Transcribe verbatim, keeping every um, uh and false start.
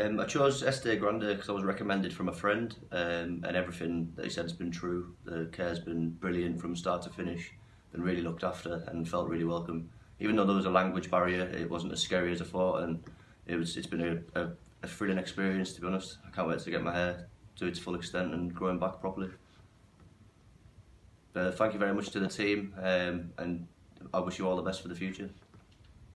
Um, I chose esteGrande because I was recommended from a friend, um, and everything that he said has been true. The care's been brilliant from start to finish, been really looked after and felt really welcome. Even though there was a language barrier, it wasn't as scary as I thought, and it was, it's been a, a, a thrilling experience, to be honest. I can't wait to get my hair to its full extent and growing back properly. But thank you very much to the team, um, and I wish you all the best for the future.